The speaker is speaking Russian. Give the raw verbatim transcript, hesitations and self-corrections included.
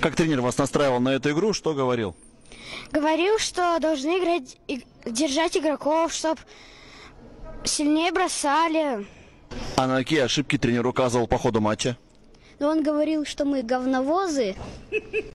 Как тренер вас настраивал на эту игру? Что говорил? Говорил, что должны играть, держать игроков, чтобы сильнее бросали. А на какие ошибки тренер указывал по ходу матча? Он говорил, что мы говновозы.